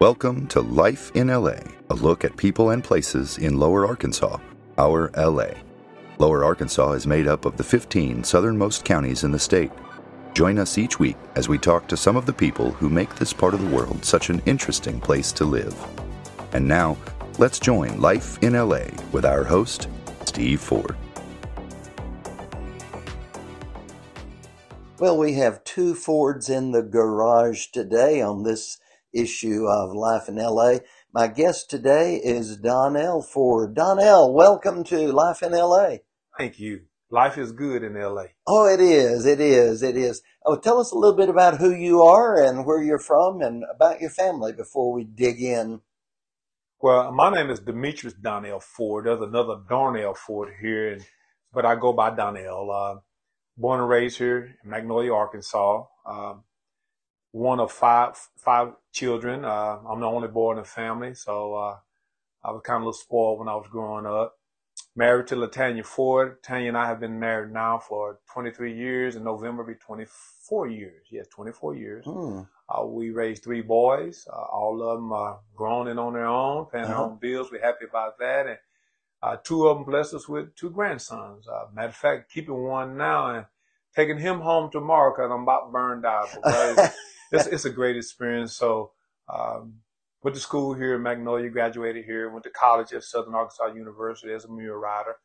Welcome to Life in L.A., a look at people and places in Lower Arkansas, our L.A. Lower Arkansas is made up of the 15 southernmost counties in the state. Join us each week as we talk to some of the people who make this part of the world such an interesting place to live. And now, let's join Life in L.A. with our host, Steve Ford. Well, we have two Fords in the garage today on this issue of Life in LA. My guest today is Darnell Ford. Darnell, welcome to Life in LA. Thank you. Life is good in LA. Oh, it is. It is. It is. Oh, tell us a little bit about who you are and where you're from and about your family before we dig in. Well, my name is Demetrius Donnell Ford. There's another Darnell Ford here, but I go by Donnell. Born and raised here in Magnolia, Arkansas. One of five children. I'm the only boy in the family, so I was kind of a little spoiled when I was growing up. Married to Latanya Ford. Tanya and I have been married now for 23 years. In November, it'll be 24 years. Yes, 24 years. Mm. We raised three boys. All of them are grown and on their own, paying their own bills. We're happy about that. And two of them blessed us with two grandsons. Matter of fact, keeping one now and taking him home tomorrow because I'm about burned out. It's a great experience. So went to school here in Magnolia, graduated here, went to college at Southern Arkansas University as a mule rider.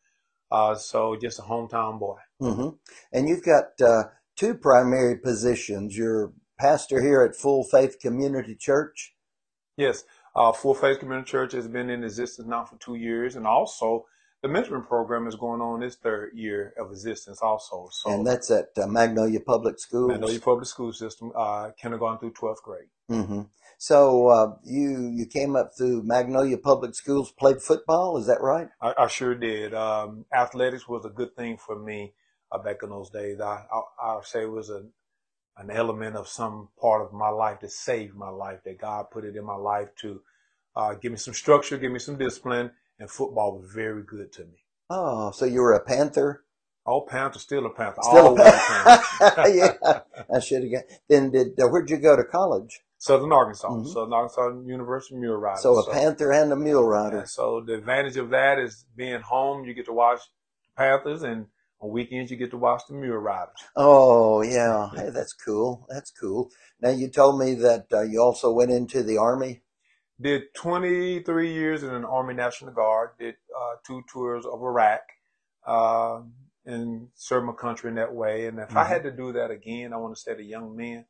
So just a hometown boy. Mm-hmm. And you've got two primary positions. You're pastor here at Full Faith Community Church. Yes. Full Faith Community Church has been in existence now for 2 years, and also the mentoring program is going on its third year of existence also. So, and that's at Magnolia Public Schools? Magnolia Public School System, kindergarten through 12th grade. Mm-hmm. So you came up through Magnolia Public Schools, played football, is that right? I sure did. Athletics was a good thing for me back in those days. I say it was an element of some part of my life that saved my life, that God put it in my life to give me some structure, give me some discipline, and football was very good to me. Oh, so you were a Panther? Oh, Panther, still a Panther. Still a Panther. Yeah, I should have got. Then where'd you go to college? Southern Arkansas, mm-hmm. Southern Arkansas University mule rider. So a Panther and a mule rider. Yeah, so the advantage of that is being home, you get to watch the Panthers, and on weekends, you get to watch the mule riders. Oh, yeah. Hey, that's cool. That's cool. Now, you told me that you also went into the Army. Did 23 years in an Army National Guard. Did two tours of Iraq and served my country in that way. And if I had to do that again, I want to say to young men,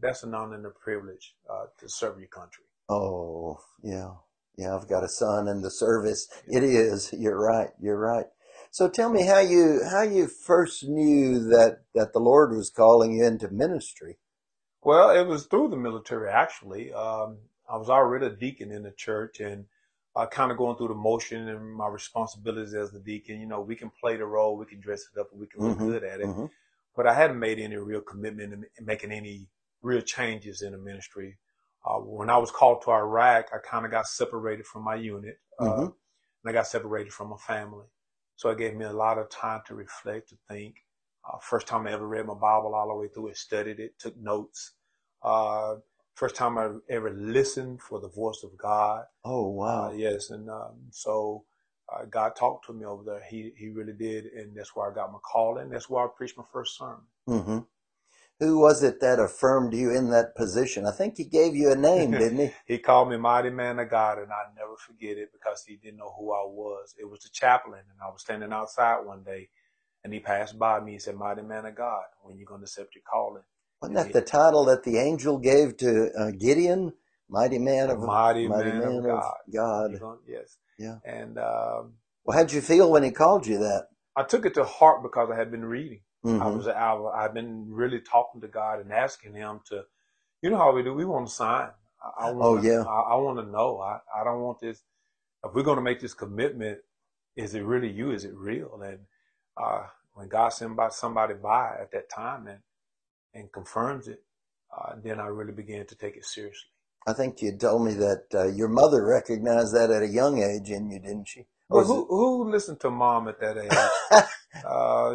that's an honor and a privilege to serve your country. Oh, yeah. Yeah, I've got a son in the service. Yeah. It is. You're right. You're right. So tell me how you first knew that the Lord was calling you into ministry. Well, it was through the military, actually. I was already a deacon in the church, and kind of going through the motion and my responsibilities as the deacon. You know, we can play the role, we can dress it up, and we can look good at it. Mm-hmm. But I hadn't made any real commitment in making any real changes in the ministry. When I was called to Iraq, I kind of got separated from my unit, and I got separated from my family. So it gave me a lot of time to reflect, to think. First time I ever read my Bible all the way through it, studied it, took notes. First time I ever listened for the voice of God. Oh, wow. Yes, and so God talked to me over there. He really did, and that's where I got my calling. That's where I preached my first sermon. Mm-hmm. Who was it that affirmed you in that position? I think he gave you a name, didn't he? He called me Mighty Man of God, and I never forget it because he didn't know who I was. It was the chaplain, and I was standing outside one day, and he passed by me and said, Mighty Man of God, when you going to accept your calling? Wasn't that the title that the angel gave to Gideon? Mighty Man of God. Yes. Yeah. And well, how'd you feel when he called you that? I took it to heart because I had been reading. Mm-hmm. I've been really talking to God and asking him to, you know how we do, we want a sign. I want to know. I don't want this. If we're going to make this commitment, is it really you? Is it real? And when God sent somebody by at that time and confirms it, then I really began to take it seriously. I think you told me that your mother recognized that at a young age in you, didn't she? Well, who listened to mom at that age?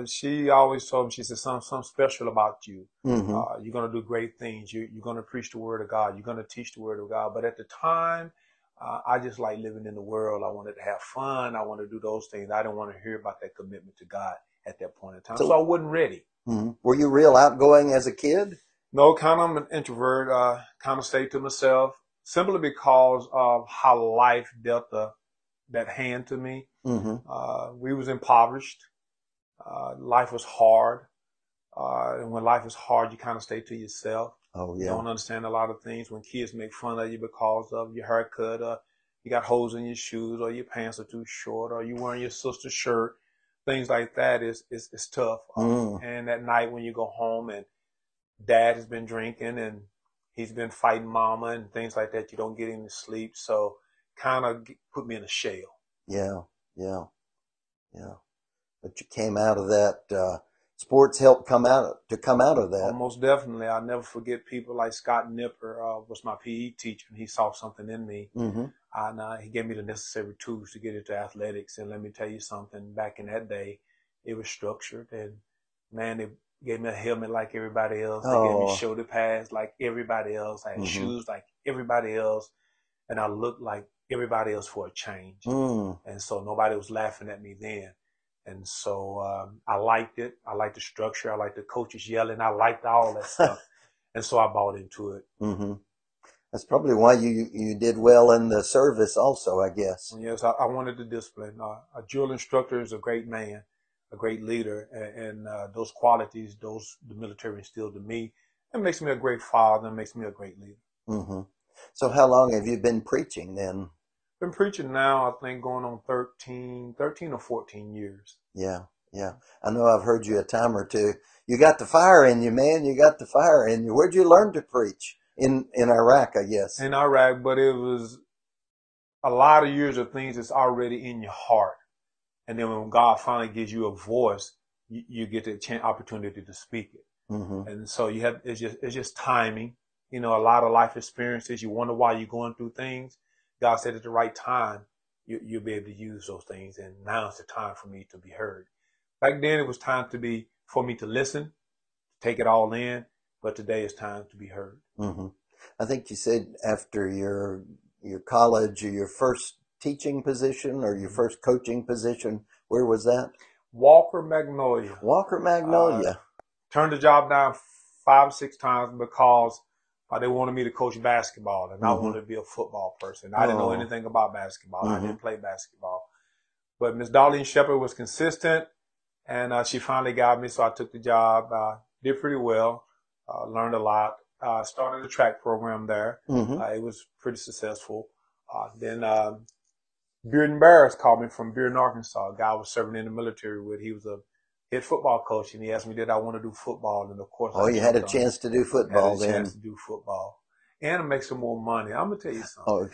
She always told me, she said, something special about you. Mm-hmm. You're going to do great things. You're going to preach the word of God. You're going to teach the word of God. But at the time, I just like living in the world. I wanted to have fun. I wanted to do those things. I didn't want to hear about that commitment to God at that point in time. So I wasn't ready. Mm-hmm. Were you real outgoing as a kid? No, kind of an introvert, kind of stayed to myself, simply because of how life dealt that hand to me. Mm-hmm. We was impoverished. Life was hard. And when life is hard, you kind of stay to yourself. Oh, yeah. You don't understand a lot of things. When kids make fun of you because of your haircut, you got holes in your shoes, or your pants are too short, or you wearing your sister's shirt, things like that is tough. And at night when you go home and dad has been drinking and he's been fighting mama and things like that, you don't get any sleep. So kind of put me in a shell. Yeah, yeah, yeah. But you came out of that. Sports helped come out of that. Most definitely. I'll never forget people like Scott Nipper, was my PE teacher, and he saw something in me. Mm-hmm. And he gave me the necessary tools to get into athletics. And let me tell you something, back in that day, it was structured. And, man, they gave me a helmet like everybody else. They gave me shoulder pads like everybody else. I had shoes like everybody else. And I looked like everybody else for a change. Mm. And so nobody was laughing at me then. And so I liked it. I liked the structure. I liked the coaches yelling. I liked all that stuff. And so I bought into it. Mm-hmm. That's probably why you did well in the service also, I guess. Yes, I wanted the discipline. A drill instructor is a great man, a great leader. And those qualities, the military instilled in me. It makes me a great father. It makes me a great leader. Mm-hmm. So how long have you been preaching then? Been preaching now, I think, going on 13 or 14 years. Yeah, yeah. I know I've heard you a time or two. You got the fire in you, man. You got the fire in you. Where'd you learn to preach? In Iraq, I guess. In Iraq, but it was a lot of years of things that's already in your heart. And then when God finally gives you a voice, you get the opportunity to speak it. Mm-hmm. And so you have it's just timing. You know, a lot of life experiences. You wonder why you're going through things. God said at the right time, you'll be able to use those things. And now's the time for me to be heard. Back then, it was time for me to listen, take it all in. But today it's time to be heard. Mm-hmm. I think you said after your college or your first teaching position or your first coaching position, where was that? Walker Magnolia. Turned the job down 5 or 6 times because they wanted me to coach basketball, and I wanted to be a football person. I didn't know anything about basketball. I didn't play basketball. But Miss Darlene Shepherd was consistent, and she finally got me, so I took the job. Did pretty well, learned a lot. Started a track program there. Mm-hmm. It was pretty successful. Then Bearden Barris called me from Bearden, Arkansas. A guy I was serving in the military with. He was a head football coach, and he asked me, did I want to do football? And of course, you had a chance to do football then. I had a chance to do football and to make some more money. I'm going to tell you something. Oh.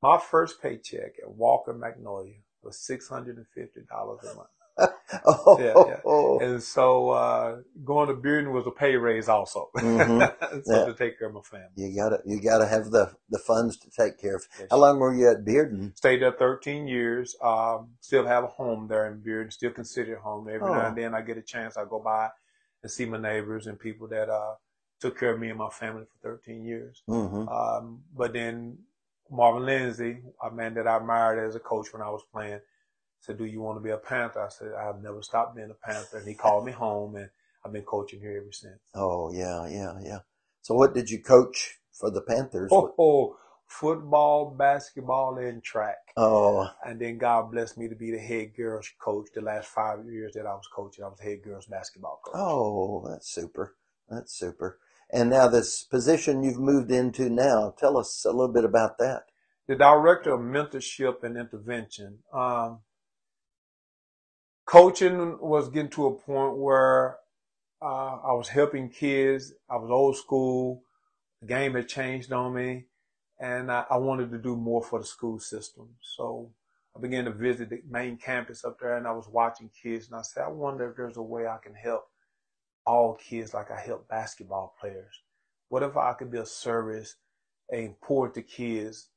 My first paycheck at Walker Magnolia was $650 a month. Yeah. And so going to Bearden was a pay raise also, to take care of my family. You gotta have the funds to take care of. Yes. How long were you at Bearden? Stayed there 13 years. Still have a home there in Bearden. Still considered home. Every now and then I get a chance. I go by and see my neighbors and people that took care of me and my family for 13 years. Mm-hmm. But then Marvin Lindsay, a man that I admired as a coach when I was playing, said, do you want to be a Panther? I said, I've never stopped being a Panther. And he called me home, and I've been coaching here ever since. Oh, yeah, yeah, yeah. So what did you coach for the Panthers? Football, basketball, and track. Oh. And then God blessed me to be the head girls coach the last 5 years that I was coaching. I was head girls basketball coach. Oh, that's super. That's super. And now this position you've moved into now, tell us a little bit about that. The Director of Mentorship and Intervention. Coaching was getting to a point where I was helping kids. I was old school. The game had changed on me, and I wanted to do more for the school system. So I began to visit the main campus up there, and I was watching kids, and I said, I wonder if there's a way I can help all kids like I help basketball players. What if I could be of service and pour to kids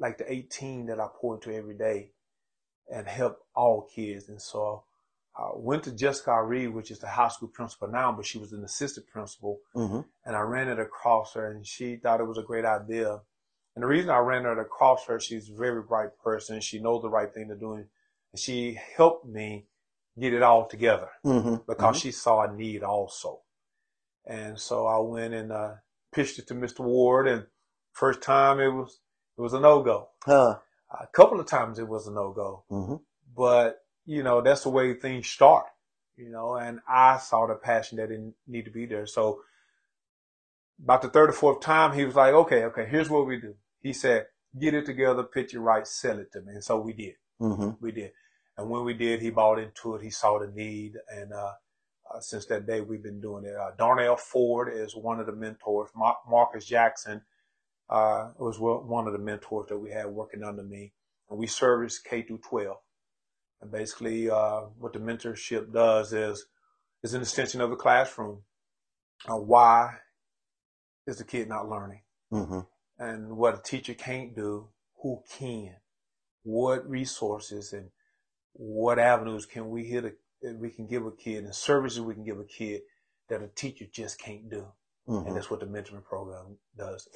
like the 18 that I pour into every day and help all kids? And so Went to Jessica Reed, which is the high school principal now, but she was an assistant principal. Mm-hmm. And I ran it across her, and she thought it was a great idea. And the reason I ran it across her, she's a very bright person. She knows the right thing to do. And she helped me get it all together mm-hmm. because mm-hmm. she saw a need also. And so I went and pitched it to Mr. Ward, and first time it was a no-go. Huh. A couple of times it was a no-go. Mm-hmm. But, you know, that's the way things start, you know, and I saw the passion that didn't need to be there. So about the third or fourth time, he was like, okay, here's what we do. He said, get it together, pitch it right, sell it to me. And so we did. Mm-hmm. We did. And when we did, he bought into it. He saw the need. And since that day, we've been doing it. Darnell Ford is one of the mentors. Marcus Jackson was one of the mentors that we had working under me. And we service K through 12. And basically what the mentorship does is an extension of the classroom. Why is the kid not learning? Mm-hmm. And what a teacher can't do, who can? What resources and what avenues can we give a kid, and services we can give a kid that a teacher just can't do? Mm-hmm. And that's what the mentoring program does.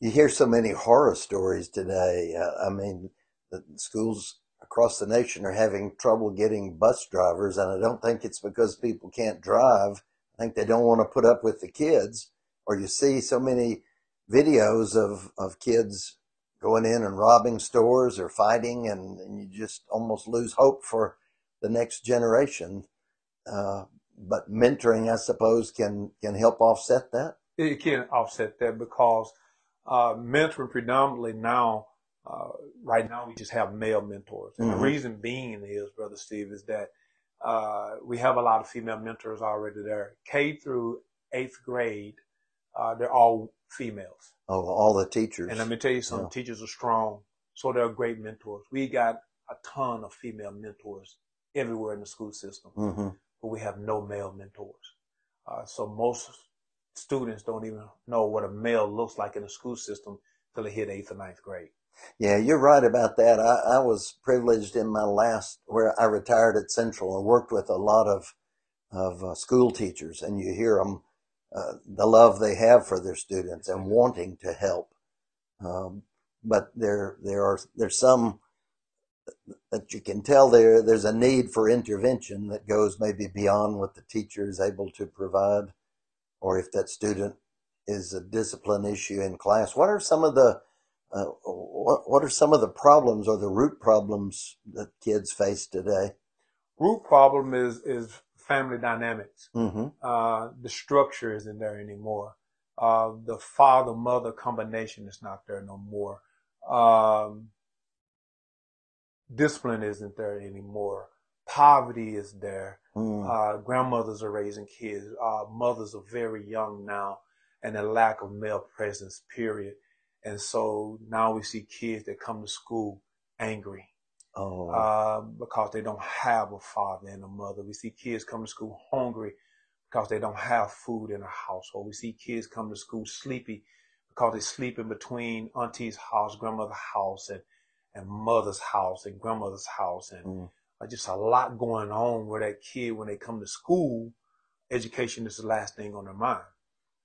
You hear so many horror stories today. I mean, the schools across the nation are having trouble getting bus drivers, and I don't think it's because people can't drive. I think they don't want to put up with the kids, or you see so many videos of kids going in and robbing stores or fighting, and you just almost lose hope for the next generation. But mentoring, I suppose, can help offset that? It can offset that because mentoring predominantly now, right now, we just have male mentors. And mm-hmm. the reason being is, Brother Steve, is that we have a lot of female mentors already there. K through 8th grade, they're all females. Oh, all the teachers. And let me tell you something, Teachers are strong, so they're great mentors. We got a ton of female mentors everywhere in the school system, mm-hmm. but we have no male mentors. So most students don't even know what a male looks like in the school system till they hit 8th or 9th grade. Yeah, you're right about that. I was privileged in my where I retired at Central and worked with a lot of school teachers, and you hear them, the love they have for their students and wanting to help. But there's some that you can tell there's a need for intervention that goes maybe beyond what the teacher is able to provide, or if that student is a discipline issue in class. What are some of the what are some of the problems or the root problems that kids face today? Root problem is family dynamics. Mm-hmm. The structure isn't there anymore. The father-mother combination is not there no more. Discipline isn't there anymore. Poverty is there. Mm. Grandmothers are raising kids. Mothers are very young now, and a lack of male presence, period. And so now we see kids that come to school angry because they don't have a father and a mother. We see kids come to school hungry because they don't have food in a household. We see kids come to school sleepy because they sleep in between auntie's house, grandmother's house, and mother's house, and grandmother's house. And just a lot going on where that kid, when they come to school, education is the last thing on their mind.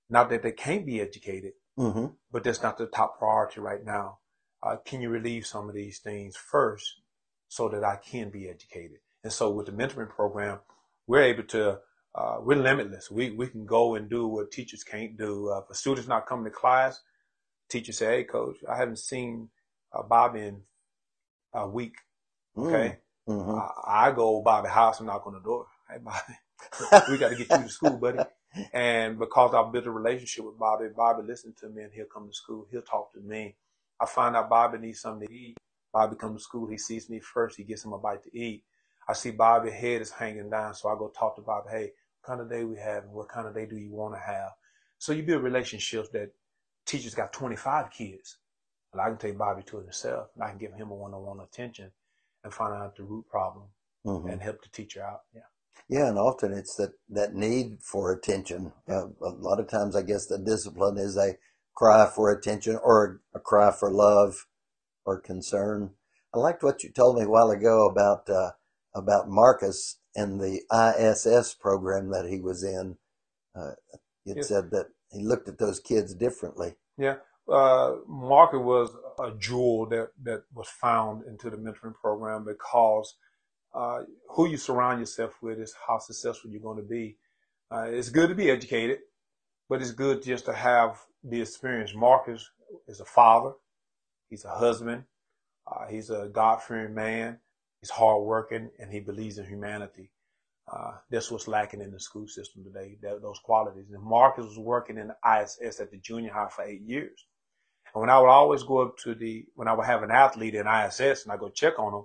Not that they can't be educated. Mm-hmm. But that's not the top priority right now. Can you relieve some of these things first so that I can be educated? And so with the mentoring program, we're able to, we're limitless. We can go and do what teachers can't do. If a student's not coming to class, teachers say, hey, coach, I haven't seen Bob in a week. Okay. Mm-hmm. I go Bobby house and knock on the door. Hey, Bobby, we got to get you to school, buddy. And because I built a relationship with Bobby, Bobby listened to me, and he'll come to school. He'll talk to me. I find out Bobby needs something to eat. Bobby comes to school. He sees me first. He gets him a bite to eat. I see Bobby's head is hanging down, so I go talk to Bobby. Hey, what kind of day we have, and what kind of day do you want to have? So you build relationships that teachers got 25 kids. And I can take Bobby to himself, and I can give him a one-on-one attention and find out the root problem mm-hmm. and help the teacher out. Yeah. Yeah, and often it's that need for attention. A lot of times, I guess, the discipline is a cry for attention or a cry for love or concern. I liked what you told me a while ago about Marcus and the ISS program that he was in, it said that he looked at those kids differently. Yeah. Marcus was a jewel that was found into the mentoring program, because who you surround yourself with is how successful you're going to be. It's good to be educated, but it's good just to have the experience. Marcus is a father. He's a husband. He's a God-fearing man. He's hardworking, and he believes in humanity. That's what's lacking in the school system today, those qualities. And Marcus was working in the ISS at the junior high for 8 years. And when I would always go up to when I would have an athlete in ISS and I go check on him,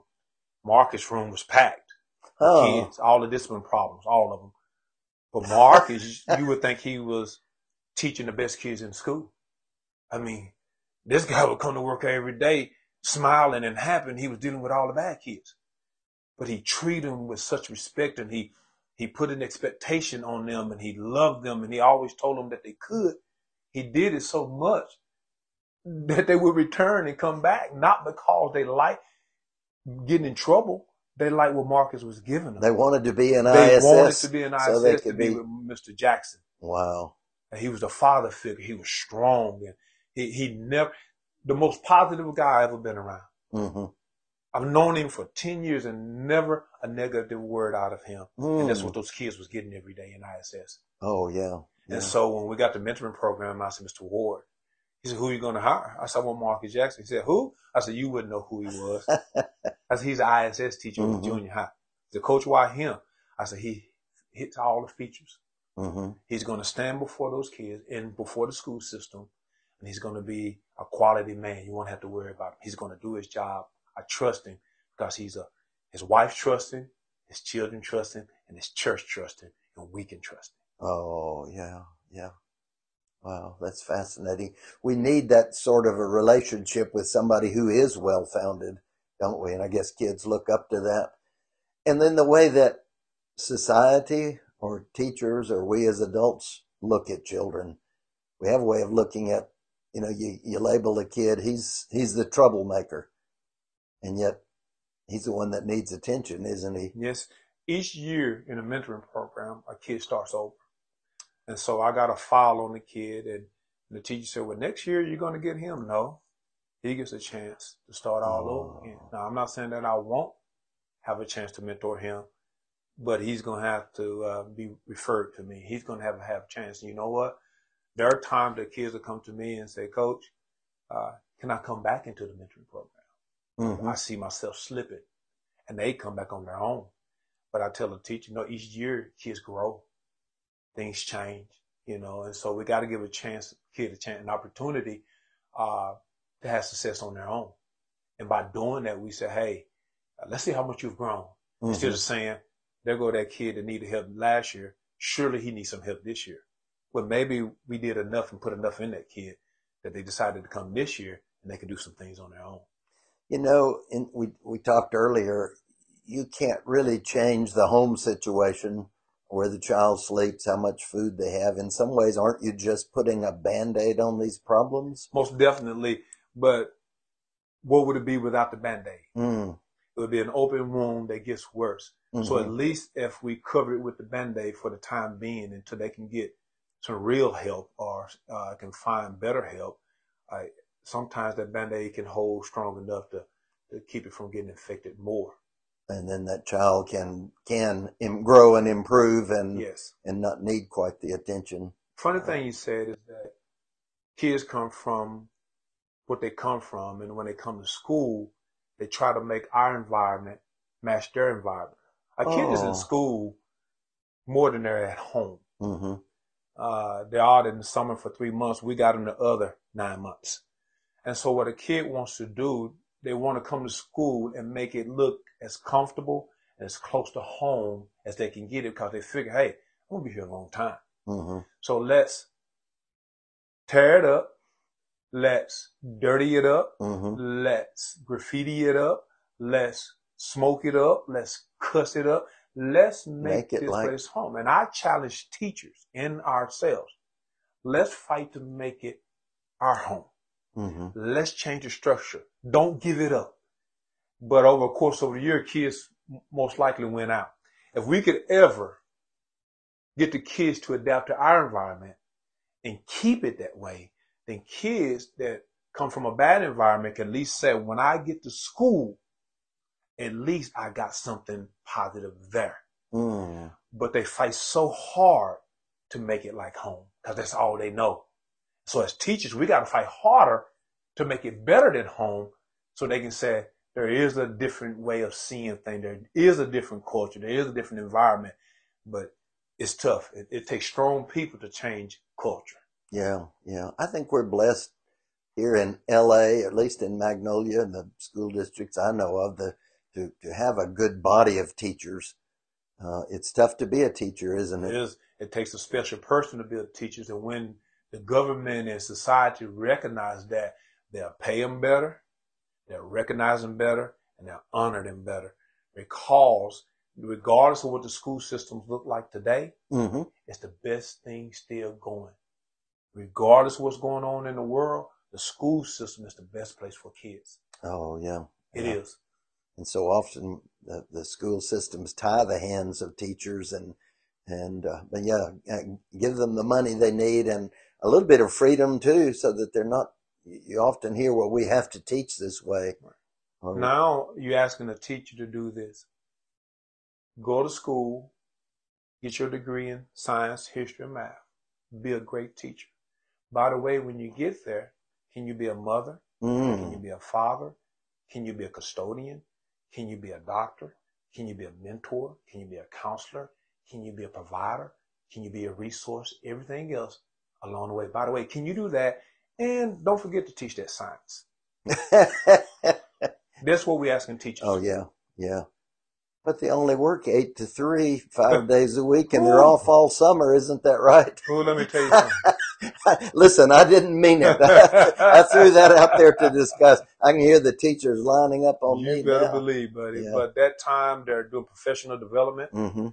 Marcus' room was packed. Oh. Kids, all the discipline problems, all of them. But Marcus, you would think he was teaching the best kids in school. I mean, this guy would come to work every day smiling and happy, and he was dealing with all the bad kids. But he treated them with such respect, and he put an expectation on them, and he loved them, and he always told them that they could. He did it so much that they would return and come back, not because they liked getting in trouble. They liked what Marcus was giving them. They wanted to be in ISS. They wanted to be in ISS, so they could be with Mr. Jackson. Wow. And he was the father figure. He was strong, and he never the most positive guy I've ever been around. Mm-hmm. I've known him for 10 years and never a negative word out of him. Mm. And that's what those kids was getting every day in ISS. Oh, yeah. And so when we got the mentoring program, I said, Mr. Ward, he said, who are you going to hire? I said, well, Marcus Jackson. He said, who? I said, you wouldn't know who he was. I said, he's an ISS teacher in the junior high. The coach, why him? I said, he hits all the features. Mm-hmm. He's going to stand before those kids and before the school system, and he's going to be a quality man. You won't have to worry about him. He's going to do his job. I trust him because his wife trusts him, his children trust him, and his church trusts him, and we can trust him. Oh, yeah. Wow, that's fascinating. We need that sort of a relationship with somebody who is well-founded, don't we? And I guess kids look up to that. And then the way that society or teachers or we as adults look at children, we have a way of looking at, you label a kid, he's the troublemaker. And yet, he's the one that needs attention, isn't he? Yes. Each year in a mentoring program, a kid starts over. And so I got a file on the kid, and the teacher said, well, next year you're going to get him. No. He gets a chance to start all over again. Now, I'm not saying that I won't have a chance to mentor him, but he's going to have to be referred to me. He's going to have a chance. And you know what? There are times that kids will come to me and say, Coach, can I come back into the mentoring program? Mm-hmm. I see myself slipping, and they come back on their own. But I tell the teacher, each year kids grow, things change, and so we got to give an opportunity to have success on their own. And by doing that, we say, hey, let's see how much you've grown. Mm-hmm. Instead of saying, there go that kid that needed help last year, surely he needs some help this year. Well, maybe we did enough and put enough in that kid that they decided to come this year, and they can do some things on their own. And we talked earlier, you can't really change the home situation, where the child sleeps, how much food they have. In some ways, aren't you just putting a Band-Aid on these problems? Most definitely. But what would it be without the Band-Aid? Mm. It would be an open wound that gets worse. Mm-hmm. So at least if we cover it with the Band-Aid for the time being until they can get some real help or can find better help, sometimes that Band-Aid can hold strong enough to keep it from getting infected more. And then that child can grow and improve and not need quite the attention. Funny thing you said is that kids come from what they come from, and when they come to school, they try to make our environment match their environment. A kid is in school more than they're at home. Mm-hmm. They're out in the summer for 3 months. We got them the other 9 months. And so what a kid wants to do, they want to come to school and make it look as comfortable and as close to home as they can get it, because they figure, hey, I'm going to be here a long time. Mm-hmm. So let's tear it up. Let's dirty it up. Mm-hmm. Let's graffiti it up. Let's smoke it up. Let's cuss it up. Let's make this place home. And I challenge teachers and ourselves. Let's fight to make it our home. Mm-hmm. Let's change the structure. Don't give it up. But over the course of the year, kids most likely went out. If we could ever get the kids to adapt to our environment and keep it that way, then kids that come from a bad environment can at least say, when I get to school, at least I got something positive there. Mm. But they fight so hard to make it like home because that's all they know. So as teachers, we got to fight harder to make it better than home so they can say, there is a different way of seeing things. There is a different culture. There is a different environment, but it's tough. It takes strong people to change culture. Yeah, yeah. I think we're blessed here in L.A., at least in Magnolia and the school districts I know of, to have a good body of teachers. It's tough to be a teacher, isn't it? It is. It takes a special person to be a teacher. And when the government and society recognize that, they'll pay them better, they'll recognize them better, and they'll honor them better. Because regardless of what the school systems look like today, mm-hmm. it's the best thing still going. Regardless of what's going on in the world, the school system is the best place for kids. Oh, yeah. It is. And so often the school systems tie the hands of teachers and give them the money they need and a little bit of freedom too, so that they're not. You often hear, well, we have to teach this way. Right. Now you're asking a teacher to do this. Go to school, get your degree in science, history, and math. Be a great teacher. By the way, when you get there, can you be a mother? Mm. Can you be a father? Can you be a custodian? Can you be a doctor? Can you be a mentor? Can you be a counselor? Can you be a provider? Can you be a resource? Everything else along the way. By the way, can you do that? And don't forget to teach that science. That's what we're asking teachers. Oh, yeah, yeah. But they only work 8 to 3, 5 days a week, and they're off all summer. Isn't that right? Ooh, let me tell you something. Listen, I didn't mean it. I threw that out there to discuss. I can hear the teachers lining up on me. You better believe, buddy. Yeah. But that time, they're doing professional development, mm-hmm.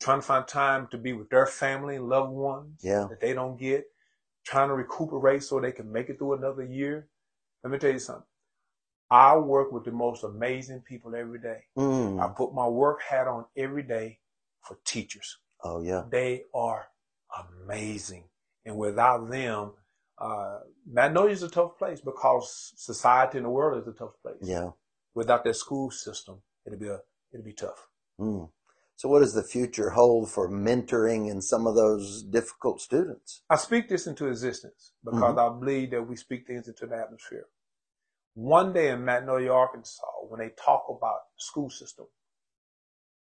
trying to find time to be with their family and loved ones that they don't get, trying to recuperate so they can make it through another year. Let me tell you something. I work with the most amazing people every day. Mm. I put my work hat on every day for teachers. Oh, yeah. They are amazing. And without them, Magnolia is a tough place because society in the world is a tough place. Yeah. Without that school system, it'll be tough. Mm. So what does the future hold for mentoring in some of those difficult students? I speak this into existence because mm-hmm. I believe that we speak things into the atmosphere. One day in Magnolia, Arkansas, when they talk about the school system,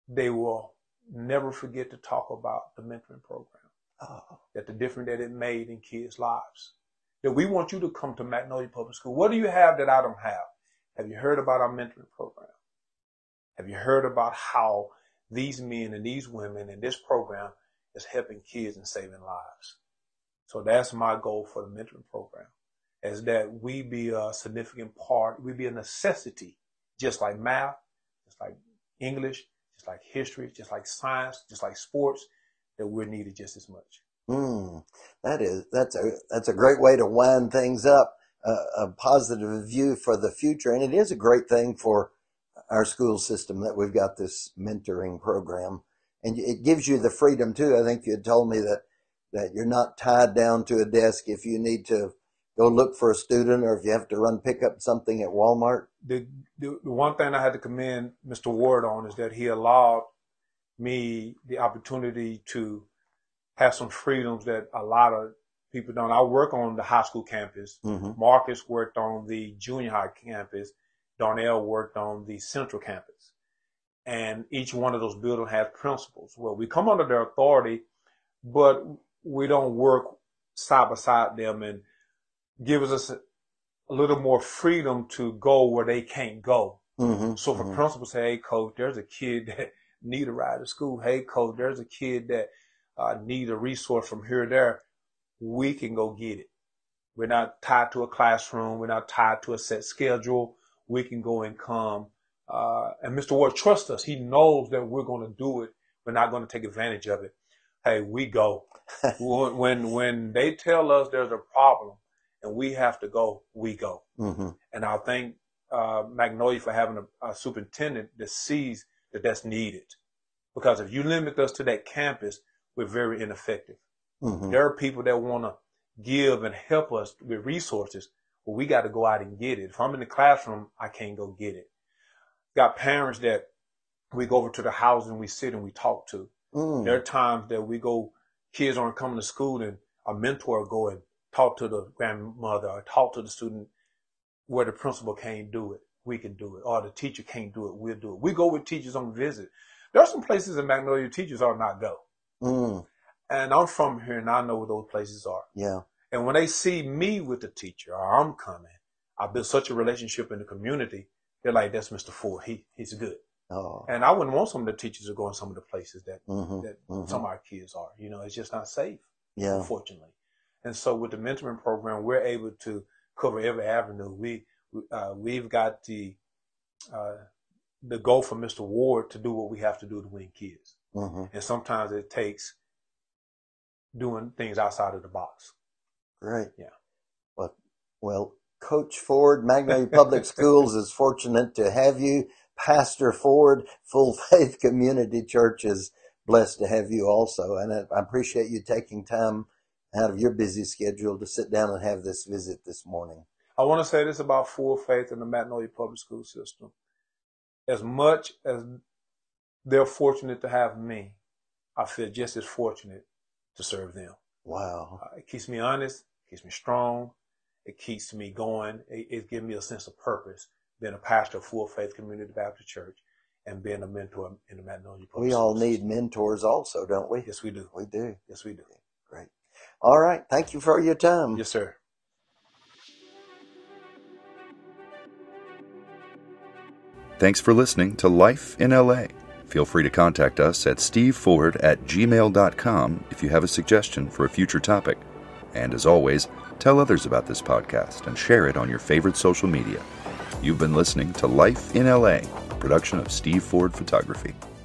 they will never forget to talk about the mentoring program, that the difference that it made in kids' lives. That we want you to come to Magnolia Public School. What do you have that I don't have? Have you heard about our mentoring program? Have you heard about how these men and these women in this program is helping kids and saving lives? So that's my goal for the mentoring program, is that we be a significant part, we be a necessity, just like math, just like English, just like history, just like science, just like sports, that we're needed just as much. Mm, that's a great way to wind things up, a positive view for the future. And it is a great thing for our school system that we've got this mentoring program, and it gives you the freedom too. I think you had told me that you're not tied down to a desk if you need to go look for a student or if you have to run pick up something at Walmart. The one thing I had to commend Mr. Ward on is that he allowed me the opportunity to have some freedoms that a lot of people don't. I work on the high school campus. Mm-hmm. Marcus worked on the junior high campus. Darnell worked on the central campus, and each one of those buildings has principals. Well, we come under their authority, but we don't work side by side them and gives us a little more freedom to go where they can't go. Mm-hmm. So if a principal say, hey, coach, there's a kid that need a ride to school. Hey, coach, there's a kid that need a resource from here or there. We can go get it. We're not tied to a classroom. We're not tied to a set schedule. We can go and come. And Mr. Ward trusts us. He knows that we're going to do it. We're not going to take advantage of it. Hey, we go. when they tell us there's a problem and we have to go, we go. Mm-hmm. And I thank Magnolia for having a superintendent that sees that that's needed. Because if you limit us to that campus, we're very ineffective. Mm-hmm. There are people that want to give and help us with resources, but we got to go out and get it. If I'm in the classroom, I can't go get it. Got parents that we go over to the house and we sit and we talk to. Mm. There are times that we go, kids aren't coming to school, and a mentor go and talk to the grandmother or talk to the student where the principal can't do it. We can do it. Or the teacher can't do it. We'll do it. We go with teachers on visit. There are some places in Magnolia teachers are not go. Mm. And I'm from here and I know what those places are. Yeah. And when they see me with the teacher or I'm coming, I built such a relationship in the community. They're like, that's Mr. Ford. He's good. Oh. And I wouldn't want some of the teachers to go in some of the places that some of our kids are. You know, it's just not safe, unfortunately. And so with the mentoring program, we're able to cover every avenue. We've got the goal for Mr. Ward to do what we have to do to win kids. Mm-hmm. And sometimes it takes doing things outside of the box. Great. Yeah. Well, Coach Ford, Magnolia Public Schools is fortunate to have you. Pastor Ford, Full Faith Community Church is blessed to have you also. And I appreciate you taking time out of your busy schedule to sit down and have this visit this morning. I want to say this about Full Faith and the Magnolia Public School System. As much as they're fortunate to have me, I feel just as fortunate to serve them. Wow. It keeps me honest, keeps me strong, it keeps me going, it gives me a sense of purpose. Being a pastor of Full Faith Community Baptist Church and being a mentor in the Magnolia Public Schools. We all need mentors also, don't we? Yes, we do. We do. Yes, we do. Great. All right. Thank you for your time. Yes, sir. Thanks for listening to Life in L.A. Feel free to contact us at steveford@gmail.com if you have a suggestion for a future topic. And as always, tell others about this podcast and share it on your favorite social media. You've been listening to Life in L.A., a production of Steve Ford Photography.